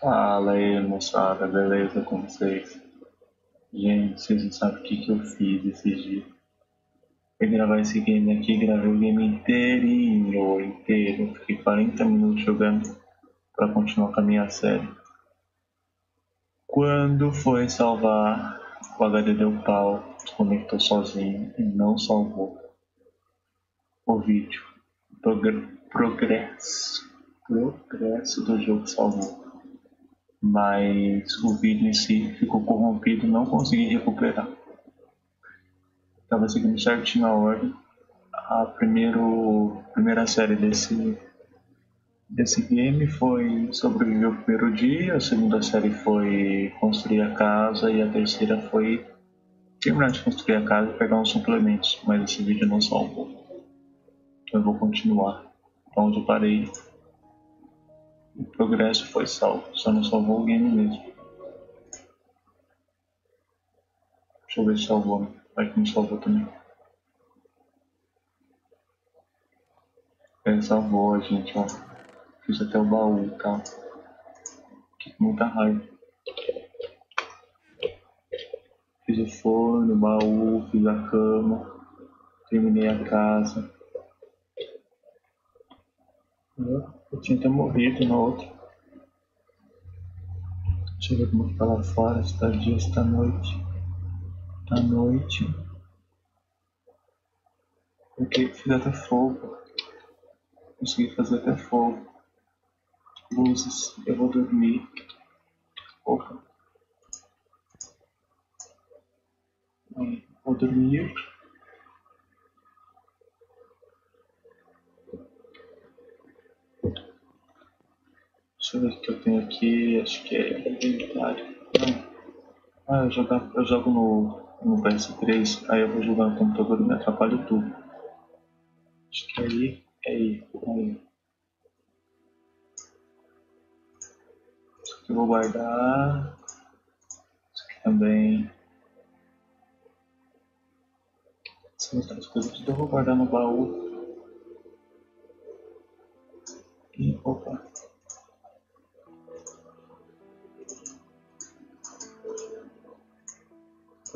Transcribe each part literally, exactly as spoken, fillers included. Fala aí, moçada, beleza com vocês? Gente, vocês não sabem o que, que eu fiz esses dias. Eu gravar esse game aqui, gravei o game inteirinho, inteiro. Fiquei quarenta minutos jogando pra continuar com a minha série. Quando foi salvar, o H D deu pau, desconectou sozinho e não salvou o vídeo. Progr progresso. Progresso do jogo salvou. Mas o vídeo em si ficou corrompido, não consegui recuperar. Estava seguindo certinho a ordem. A primeiro, primeira série desse, desse game foi sobreviver o primeiro dia, a segunda série foi construir a casa e a terceira foi terminar de construir a casa e pegar uns suplementos, mas esse vídeo não salvou. Então eu vou continuar onde eu parei. O progresso foi salvo, só não salvou o game mesmo. Deixa eu ver se salvou, vai que não salvou também. Ele salvou a gente, ó. Fiz até o baú, tá? Fiquei com muita raiva. Fiz o forno, o baú, fiz a cama, terminei a casa. Eu tinha até morrido na outra. Deixa eu ver como fica lá fora, se tá dia, se tá noite. Tá noite. Eu fiz até fogo. Consegui fazer até fogo. Luzes, eu vou dormir. Opa. Vou dormir. Deixa eu ver o que eu tenho aqui, acho que é inventário. Ah, eu, jogar, eu jogo no, no P S três, aí eu vou jogar no computador e me atrapalho tudo. Acho que aí, aí, aí. Isso aqui eu vou guardar. Isso aqui também. Essas outras coisas tudo eu vou guardar no baú. E, opa.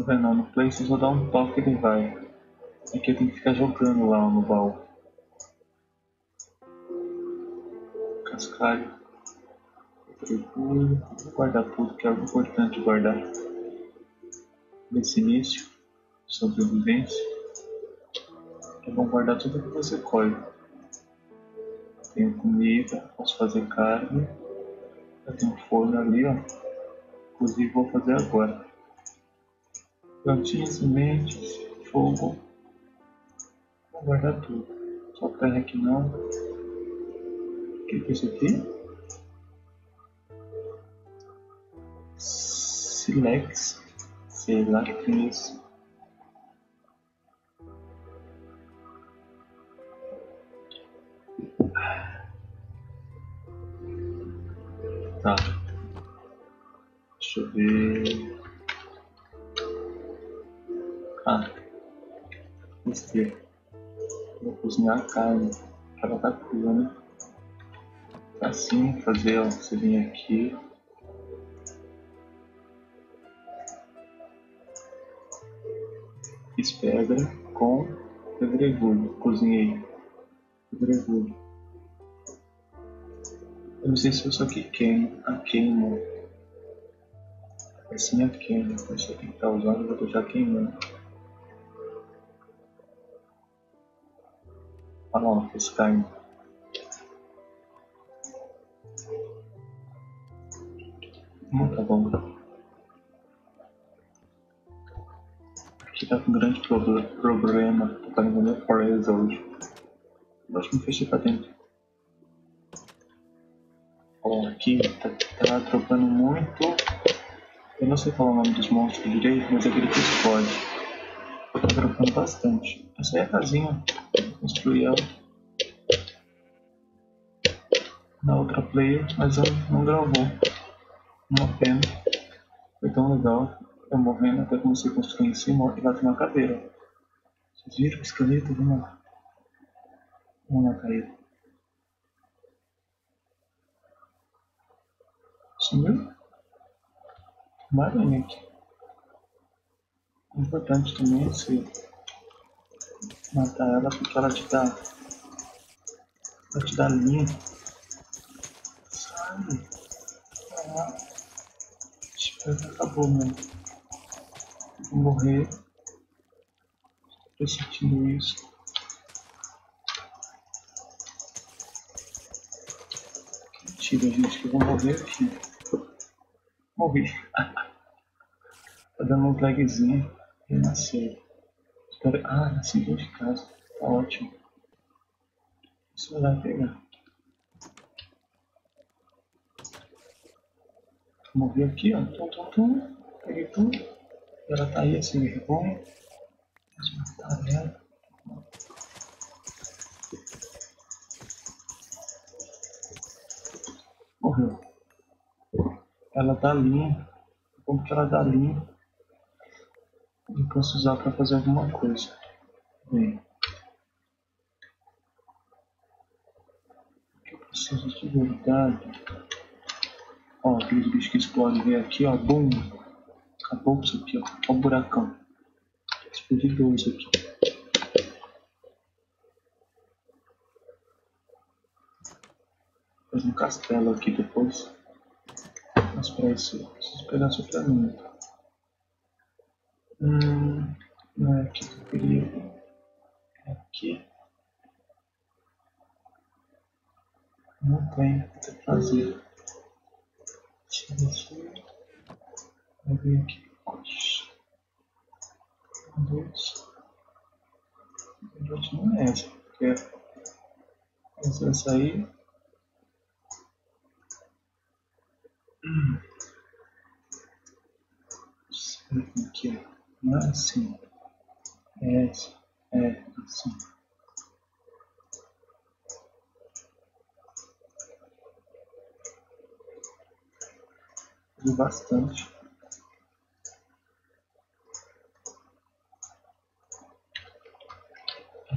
Não, no play se eu dar um toque ele vai. Aqui eu tenho que ficar jogando lá no baú. Cascalho. Vou guardar tudo, que é algo importante guardar. Nesse início, sobrevivência. É bom guardar tudo que você colhe. Tenho comida, posso fazer carne. Eu tenho forno ali, ó. Inclusive vou fazer agora. Plantinhas, sementes, fogo. Vou guardar tudo. Só terra aqui não. O que é isso aqui? Silex. Sei lá que é isso. Tá. Deixa eu ver. Ah, gostei. Vou cozinhar a carne. Ela tá crua, né? Assim, fazer, ó. Você vem aqui. Fiz pedra com pedregulho. Cozinhei. Pedregulho. Eu não sei se eu só que queimo. A queima. Assim a queima. Isso aqui que tá usado, eu vou deixar queimando. Olha lá, fiz carne. Muito bom. Aqui tá com um grande problema. Tô caindo na fortaleza hoje. Eu acho que me fechei pra dentro. Ó, aqui tá, tá trocando muito. Eu não sei falar o nome dos monstros direito, mas é aquele que explode. Eu tô trocando bastante. Essa aí é a casinha. Construir ela na outra player, mas ela não gravou. Uma pena. Foi tão legal. Eu morrendo até comecei a construir em cima e bati na cadeira. Vocês viram o esqueleto? Vamos lá. Vamos lá, caída. Sumiu? Marinete. Importante também é se matar ela, porque ela te dá. Ela te dá linha. Sai. Ah, espero que acabou, mano. Vou morrer. Estou sentindo isso. Mentira, gente, que eu vou morrer aqui. Morri. Tá dando uns lagzinhos. Renascer. Espero... Ah, nasci dentro de casa. Tá ótimo. Isso vai pegar. Morri aqui, ó. Tum, tum, tum. Peguei tudo. Ela tá aí, assim, vergonha. Deixa eu matar ela. Morreu. Ela dá linha. Como que ela dá linha? Eu posso usar pra fazer alguma coisa. Bem. O que eu preciso de verdade? Ó, aqueles bichos que explodem, vem aqui, ó, bum, acabou isso aqui, ó, ó o buracão, explodiu dois aqui. Faz um castelo aqui depois, mas pra isso eu preciso esperar só pra mim. Hum, não é aqui que eu queria, é aqui. Não tem, vou ter que fazer. Vai vir aqui. Um, dois. Um, dois não é essa, porque essa vai sair. Hum. Aqui, ó. Não é assim. É essa. É assim. Bastante.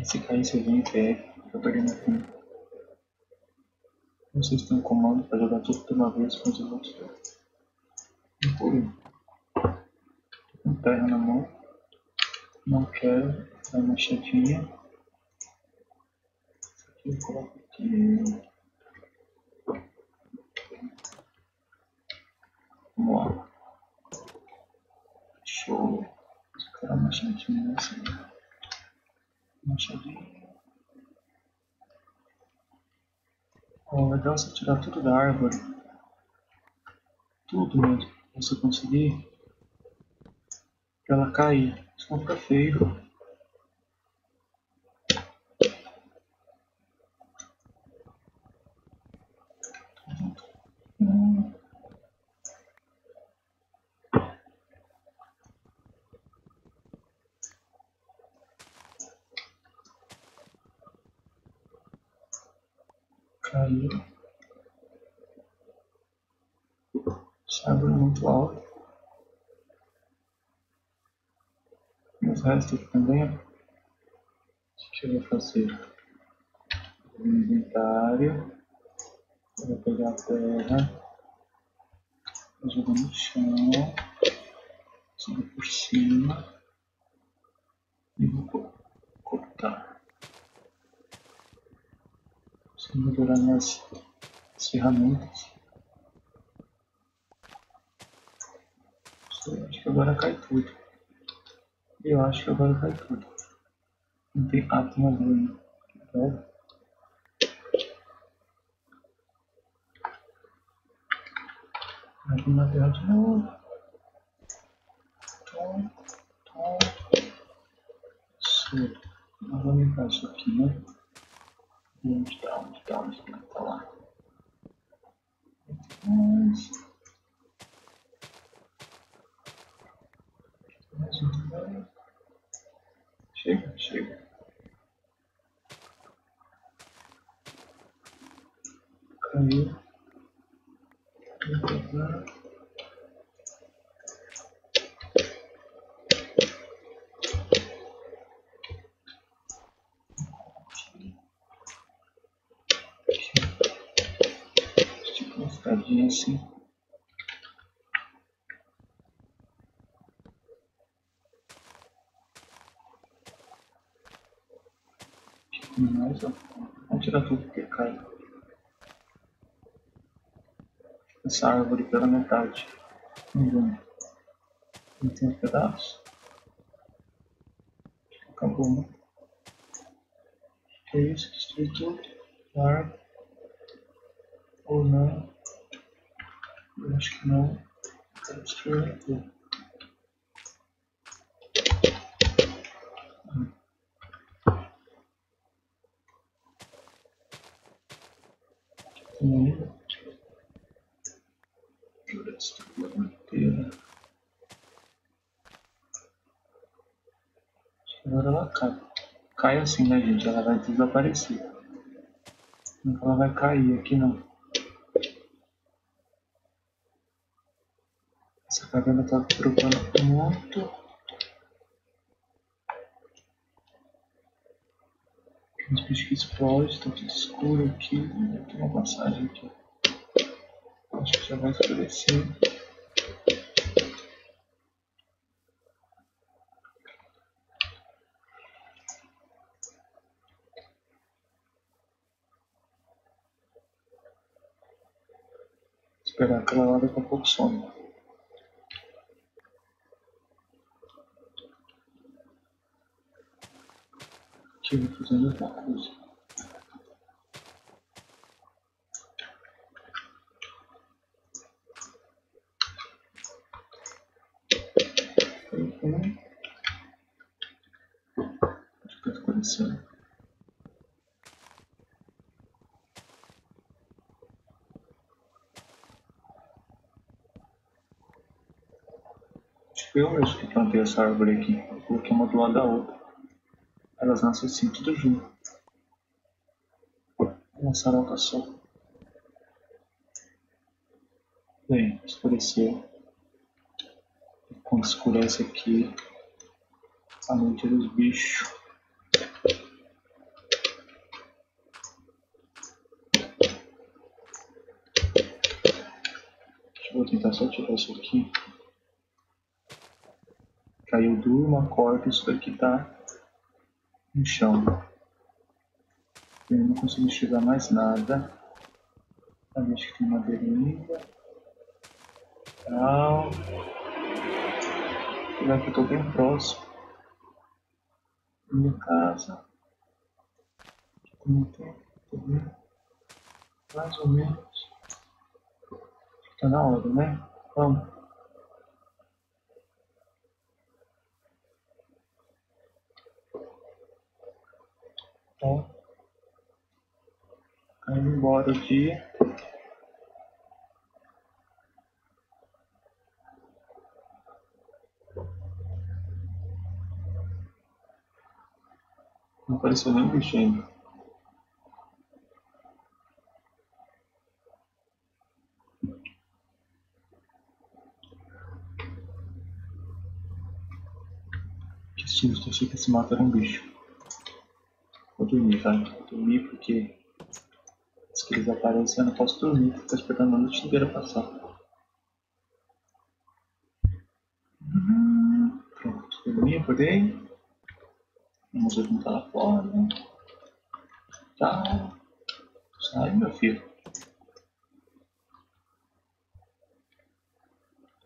Se cair, você vem e pega. Tô perdendo aqui. Vocês têm um comando para jogar tudo de uma vez com os outros. Um por um. Tô com terra na mão. Não quero. Dá uma machadinha. Isso aqui eu coloco aqui. Vamos lá. Show. Vou colocar uma machadinha assim. Machadinha. Ó, legal você tirar tudo da árvore. Tudo mesmo. Você conseguir. Pra ela cair. Isso não fica feio. Aí, chave muito alta. E os restos aqui também. O que eu vou fazer? O inventário. Eu vou pegar a terra. Vou jogar no chão. Jogo por cima. E vou cortar. Vou melhorar minhas ferramentas. Eu acho que agora cai tudo. Eu acho que agora cai tudo. Não tem átomo ali. Né? Vai vir na terra de novo. Tom, tom. Isso. Nós vamos limpar isso aqui, né? Onde está? Onde está? Onde está? Tá lá. Mais. Mais um pouco. Chega, chega. Caiu. Vou pegar. Assim, Mas vamos tirar tudo que cai. Essa árvore pela metade. Não tem um pedaço. Acabou, né? Que é isso? Destruir tudo. A árvore. Ou não. Eu acho que não. Quero destruir tudo. Agora ela cai. Cai assim, né, gente? Ela vai desaparecer. Nunca ela vai cair aqui, não. Essa caverna tá trocando muito. Os bichos que explodem, tá tudo escuro aqui. Tem uma passagem aqui. Acho que já vai escurecer. Esperar aquela hora com um pouco de sono. Aqui eu vou fazendo outra coisa. Uhum. Acho que está escurecendo. Eu mesmo que plantei essa árvore aqui, eu coloquei uma do lado da outra. Elas nascem assim, tudo junto. Uma saroca só. Bem, escureceu. E quando escurece aqui, a noite dos bichos. Deixa eu tentar só tirar isso aqui. Caiu duro, uma corda, isso daqui tá no chão. Eu não consigo enxergar mais nada. Ali acho que tem madeirinha. Tal. Já que eu tô bem próximo. Minha casa. Não tem, tô vendo. Mais ou menos. Tá na hora, né? Vamos. Ó, tá indo embora o dia. Não apareceu nem bicho ainda. Que susto, achei que esse mato era um bicho. Vou dormir, tá? Vou dormir porque se eles aparecem eu não posso dormir, porque estou esperando a noite inteira passar. Hum, pronto, dormi, acordei. Vamos ver como tá lá fora. Né? Tá. Sai, meu filho.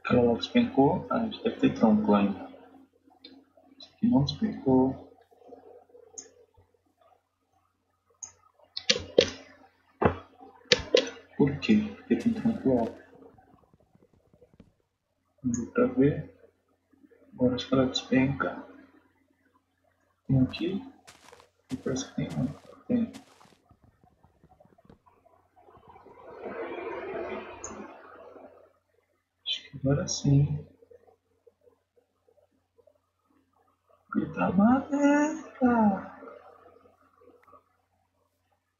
Aquela lá despencou. Ah, a gente deve ter tronco ainda. Esse aqui não despencou. Por quê? Porque tem tronco alto. Não deu pra ver. Agora acho que ela despenca. Tem aqui. E parece que tem um. Tem. Acho que agora sim. Grita madeira!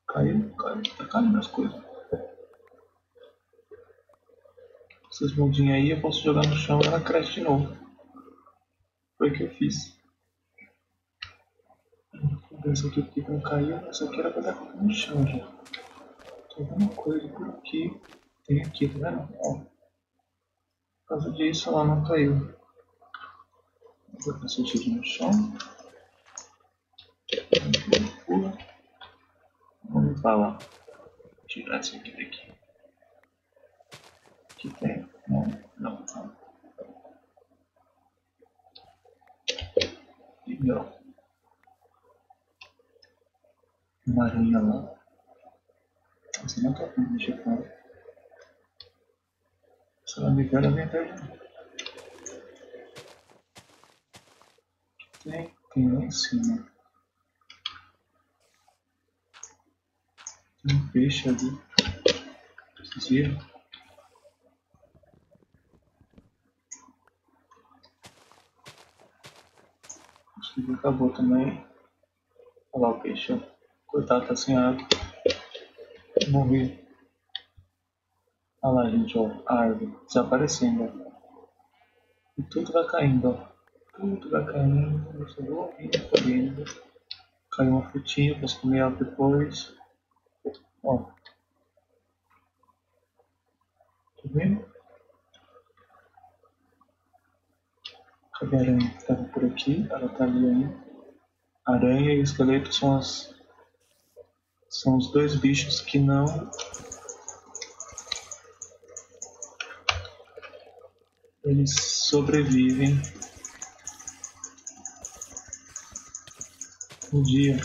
Caiu, caiu. Tá caindo as coisas. Essas moldinhas aí eu posso jogar no chão e ela cresce de novo. Foi o que eu fiz. Essa aqui porque não caiu, essa aqui era pra dar no chão já. Tem alguma coisa por aqui. Tem aqui, tá vendo? Ó. Por causa disso ela não caiu. Vou botar esse tiro no chão. Pula. Tá lá. Tirar isso aqui daqui. Aqui tem. Não, não, não. E ó. Uma aranha lá. Você não tá com deixa eu falar. Se ela me der, ela vem até já. Tem, tem lá em cima. Tem um peixe ali. Vocês viram? Acho que acabou também. Olha lá o peixe. Coitado, tá sem água. Morri. Olha lá, gente, ó, a árvore desaparecendo, ó. E tudo vai caindo, ó. Tudo vai caindo, você vai ouvindo, correndo. Caiu uma frutinha pra comer ela depois. Ó. Tá vendo? Cadê a aranha que tava por aqui? Ela tá ali ainda. Aranha e esqueleto são as... São os dois bichos que não... Eles sobrevivem no dia.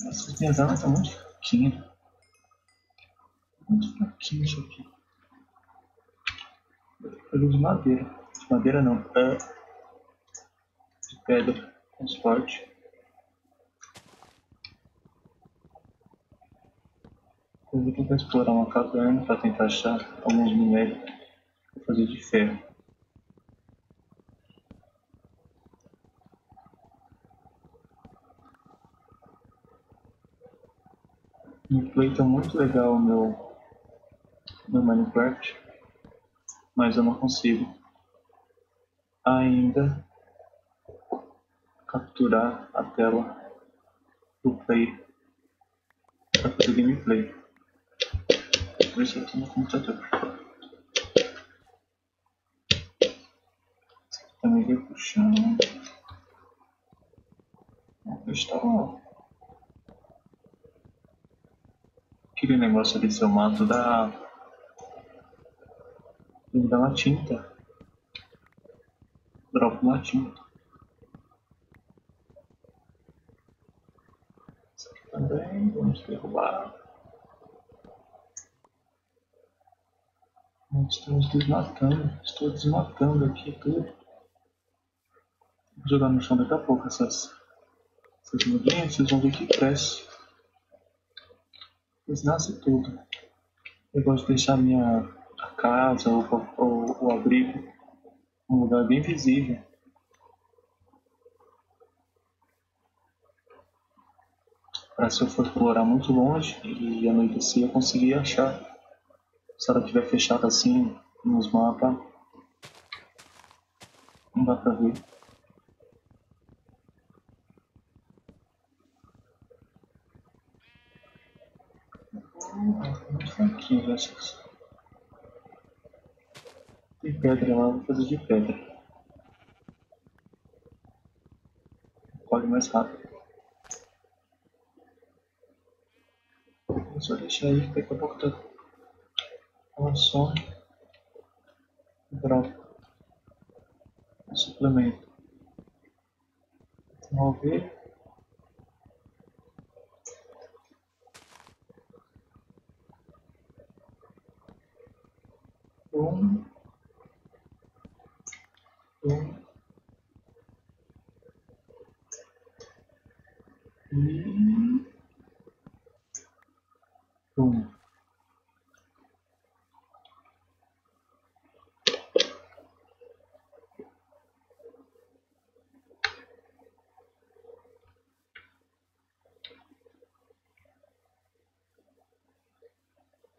Nossa, minhas armas estão muito fraquinhas. Muito fraquinhas isso aqui. Eu uso madeira. De madeira não, é de pedra com sorte. Eu vou tentar explorar uma caverna para tentar achar alguns minérios para fazer de ferro. No Play tá muito legal o meu, meu Minecraft, mas eu não consigo ainda capturar a tela do Play para fazer gameplay. Por isso aqui no computador. Esse aqui também vai puxando. Vamos testar lá. Aquele negócio ali seu mato dá. Ele dá uma tinta. Dropa uma tinta. Isso aqui também, vamos derrubar. Estamos desmatando, estou desmatando aqui tudo. Vou jogar no chão daqui a pouco essas, essas mudinhas, vocês vão ver que cresce. Eles nascem tudo. Eu gosto de deixar a minha a casa ou, ou o abrigo num lugar bem visível. Para se eu for explorar muito longe e anoitecer eu conseguir achar. Se ela estiver fechada assim nos mapas, não dá pra ver. Vamos aqui, essas. Tem pedra lá, vou fazer de pedra. Corre mais rápido. Vou só deixar aí, daqui a pouco tá. Olha só, dropa um suplemento. Vamos ver. Um, um e um.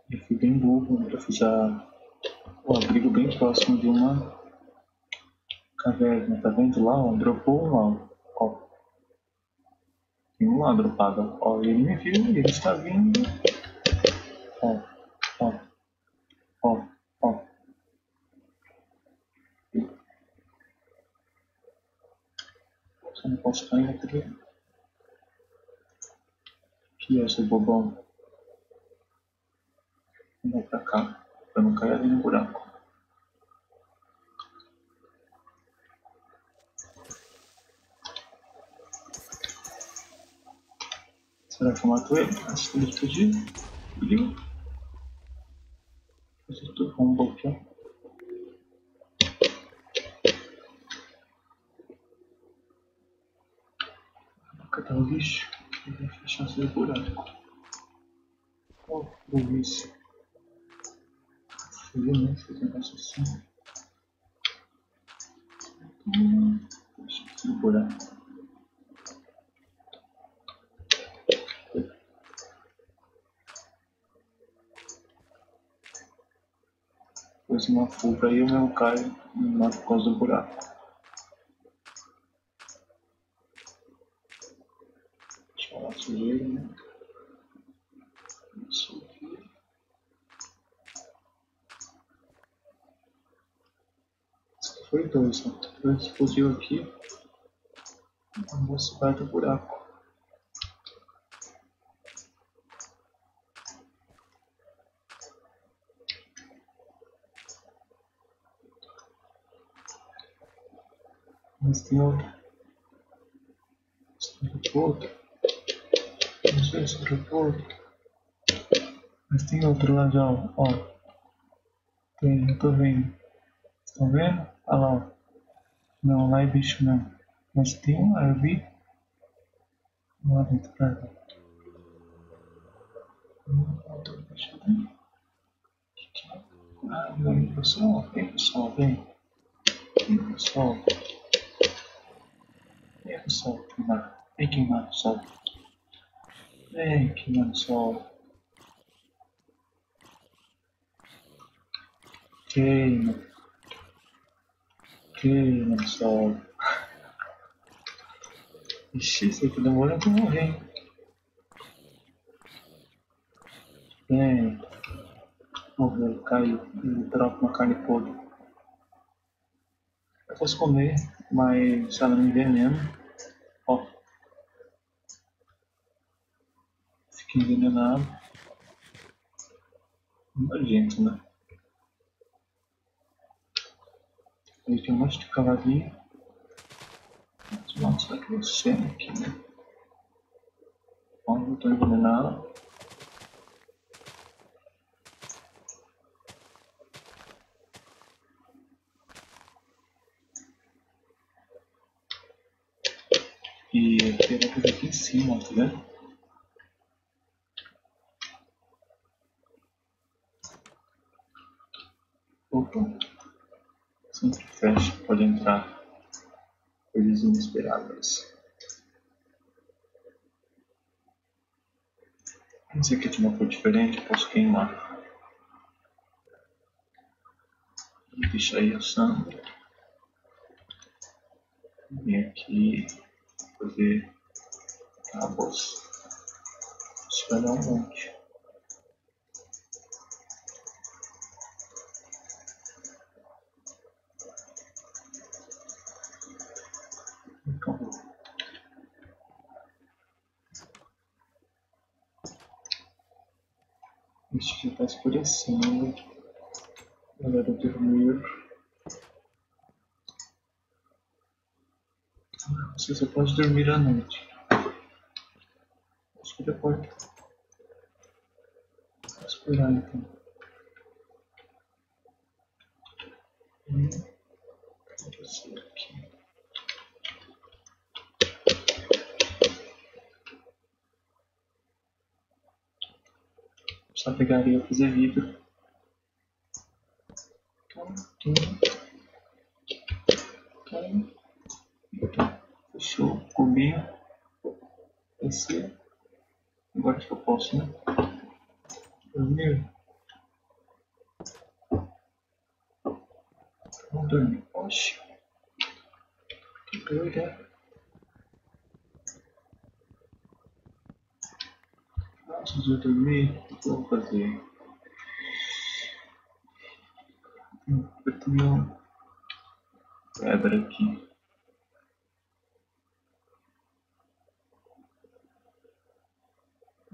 Eu fui bem bobo, eu fiz a, o abrigo bem próximo de uma caverna, tá vendo lá, ó, dropou um lá, ó, tem um lá dropado, ó, ele me viu, ele está vindo, ó, ó, ó, ó, só não posso cair aqui. Eu sou bobão. Vou pra cá, pra não cair ali no buraco. Será que eu mato ele? Acho que ele explodiu. Fazer tudo com um bloqueio. Cadê o lixo? Eu vou fechar esse buraco. Oh, o lixo. Fui, né? Fiz um negócio assim. Deixa aqui o buraco. Depois uma fuga aí, o meu cai me mata por causa do buraco. Deixa eu lá sujeira, né? Isso aqui. Isso aqui foi dois, né? Dois fuzil aqui. A moça vai do buraco. Mas tem outro. Mas tem outro. Não sei se dropou outro. Mas tem outro lá já, ó. Tem, eu tô vendo. Estão vendo? Ah lá. Não, lá é bicho não. Mas tem um lá, eu vi. Vamos lá dentro pra ver. Deixa eu ver. Ah, vem pessoal, vem pessoal, vem. Vem pessoal. Vem pro sol, queimado. Vem queimado o sol. Vem queimado o sol. Queima. Queima o sol. Ixi, isso aqui demora pra morrer, hein? Vem. Morreu, caiu. Ele troca uma carne podre. Eu posso comer, mas ela não envenena. Ó. Fiquei envenenado. Nojento, né? Aí tem um monte de cavalinho. Mas não, está crescendo aqui, né? Ó, eu tô envenenado. E tem uma coisa aqui em cima, tá vendo? Opa! Sempre fecha, pode entrar coisas inesperadas. Esse aqui tem uma cor diferente, eu posso queimar. Vou deixar aí assando. E aqui. Fazer cabos. Isso vai dar um monte. Acabou. Isso já está escurecendo. Galera, eu dormir. Você só pode dormir à noite. Acho que a porta. Vou esperar então. Hum. Vou sair aqui. Só pegaria e fazer vidro. Tum, tum. Tum. Fechou o cubinho, descer, agora acho que eu posso, né? Dormir. Vamos dormir, oxe. Que doido, né? Antes de eu dormir, o que eu vou fazer? Eu tenho uma pedra aqui.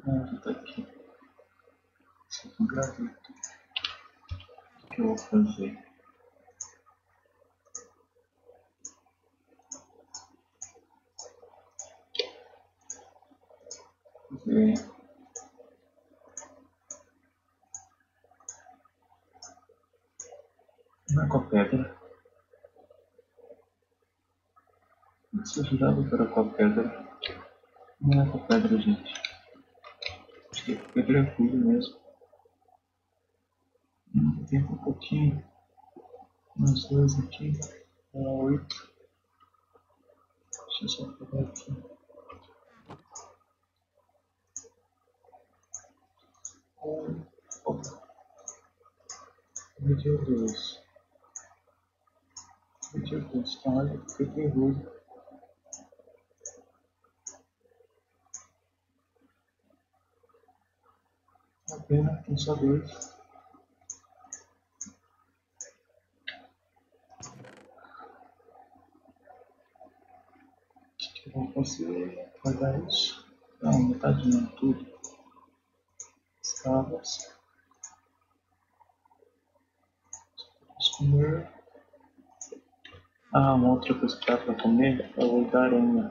ponto daqui. Isso aqui gravei. O que eu vou fazer? Vou fazer. Não é com a pedra. Se eu ajudava para com a pedra. Não é com a pedra, gente. Acho que é tranquilo mesmo. Hum, tem um pouquinho. Uns dois aqui. Um oito. Deixa eu só pegar aqui. Um. Opa. Meu Deus. Meu Deus, olha, que terror. A pena, tem só dois. O que eu vou fazer? Vai dar isso? Não, metade não, tudo. Escravas. Vamos comer. Ah, uma outra coisa que dá pra comer é o da aranha.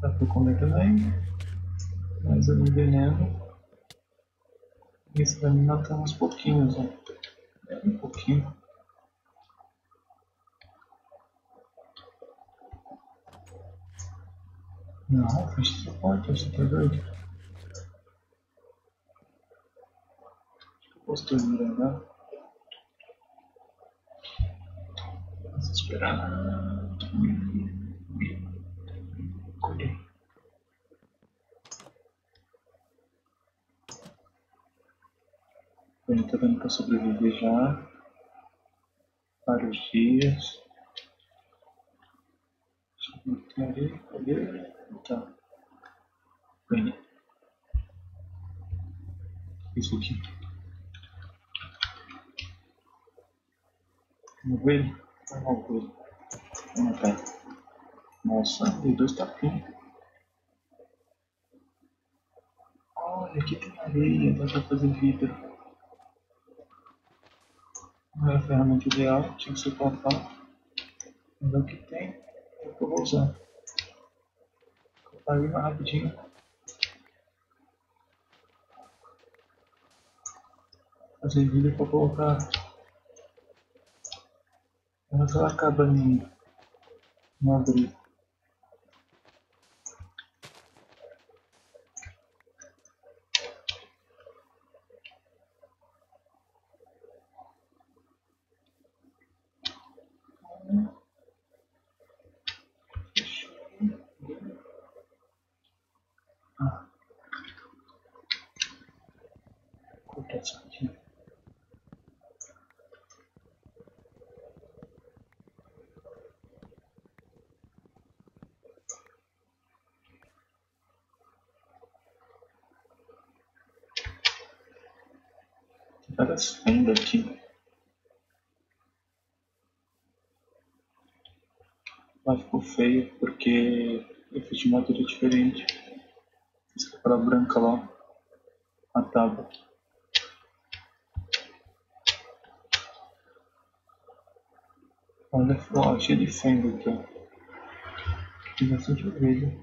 Dá pra comer também. Mais ali veneno. Esse vai me matar uns pouquinhos, ó. É um pouquinho. Não, fecha essa porta, você tá doido? Acho que eu posso terminar, né? Vamos esperar. Colhei. Ele tá dando para sobreviver já. Vários dias. Deixa eu ver ali. Cadê? Tá. Bem. Isso aqui. Vamos ver ele? Tá mal com ele. Vamos matar. Nossa, deu dois tapinhos. Olha, aqui tem areia. Dá para fazer vida. Não é a ferramenta ideal, tinha que ser cortar. Mas é o que tem, é o que eu vou usar. Vou cortar ele rapidinho. Fazer vídeo para colocar naquela cabaninha. Não abrir. Várias fendas aqui. Mas ficou feio porque eu fiz de madeira diferente. Fiz com a cor branca lá, a tábua. Olha só, cheio de fenda aqui, ó. Tem bastante ovelha. Deixa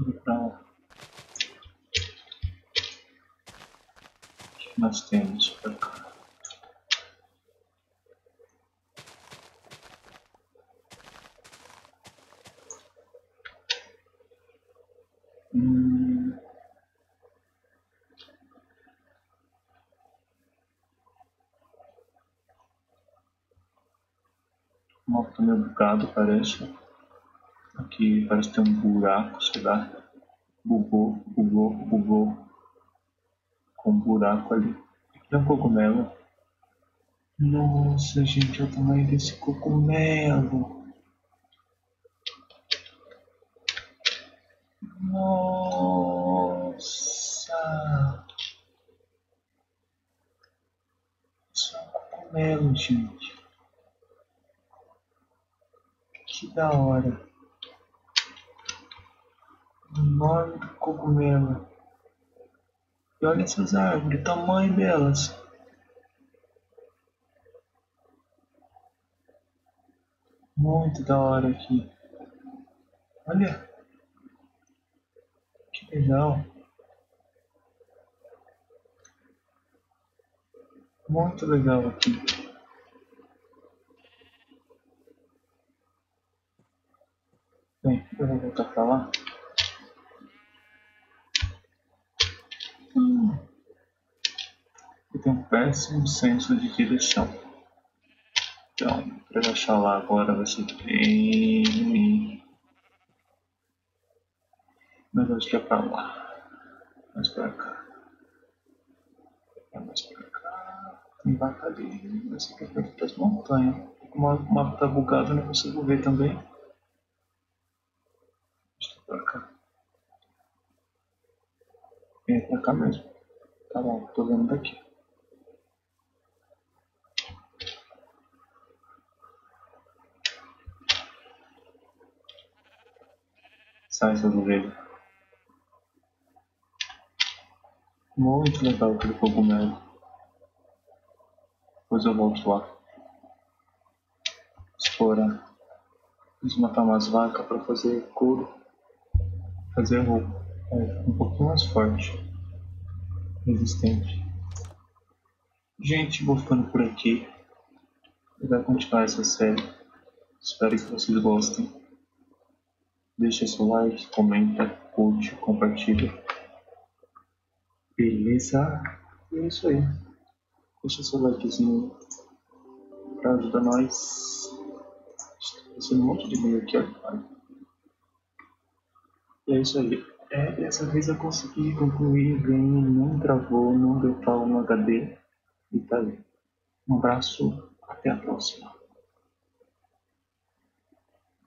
eu ver pra lá. Nós temos pra cá. Hum. O mapa tá meio bugado, parece. Aqui parece ter um buraco, sei lá. Bugou, bugou, bugou. Com um buraco ali. Aqui é um cogumelo. Nossa, gente, olha o tamanho desse cogumelo. Nossa. Isso é um cogumelo, gente. Que da hora. nome do cogumelo. E olha essas árvores, o tamanho delas. Muito da hora aqui. Olha. Que legal. Muito legal aqui. Bem, eu vou voltar pra lá. Hum. Eu tenho um péssimo senso de direção. Então, pra eu achar lá agora vai ser bem... Mas acho que é pra lá. Mais pra cá. É mais pra cá. Tem vaca ali. Vai ser pra perto das montanhas. Como o mapa tá bugado, eu não consigo ver também. Acho que é pra cá. Vem pra cá mesmo. Tá bom, tô vendo daqui. Sai, seu ovelha. Muito legal aquele cogumelo. Depois eu volto lá. Explorar. Preciso matar umas vacas para fazer couro. Fazer roupa. É, um pouquinho mais forte. Resistente. Gente, vou ficando por aqui. E vai continuar essa série. Espero que vocês gostem. Deixa seu like, comenta, curte, compartilha. Beleza? É isso aí. Deixa seu likezinho pra ajudar nós. Estou fazendo um monte de meio aqui, olha. E é isso aí. É, dessa vez eu consegui concluir o game, não travou, não deu pau no H D. E tá aí. Um abraço, até a próxima.